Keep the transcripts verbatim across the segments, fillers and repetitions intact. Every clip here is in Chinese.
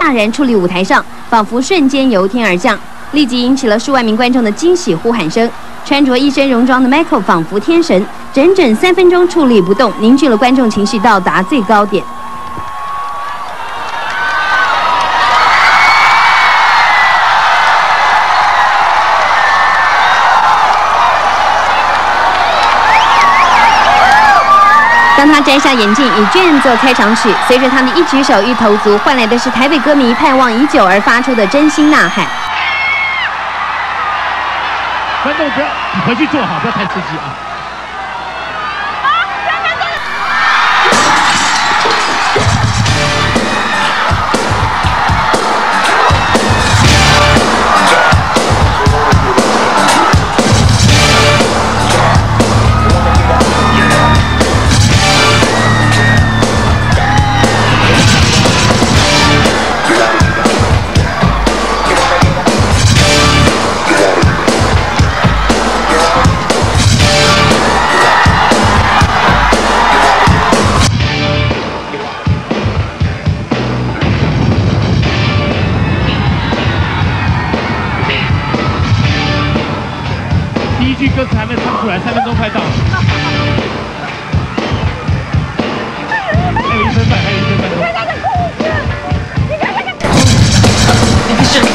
大然矗立舞台上，仿佛瞬间由天而降，立即引起了数万名观众的惊喜呼喊声。穿着一身戎装的 Michael 仿佛天神，整整三分钟矗立不动，凝聚了观众情绪到达最高点。 当他摘下眼镜，以《卷》做开场曲，随着他的一举手一投足，换来的是台北歌迷盼望已久而发出的真心呐喊。观众不要回去坐好，不要太刺激啊！这句歌词还没唱出来，三分钟快到了。还有一分半，还有一分半。你看他的裤子，你看他的裤子。 就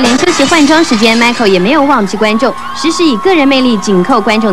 连休息换装时间 ，Michael 也没有忘记观众，时时以个人魅力紧扣观众的。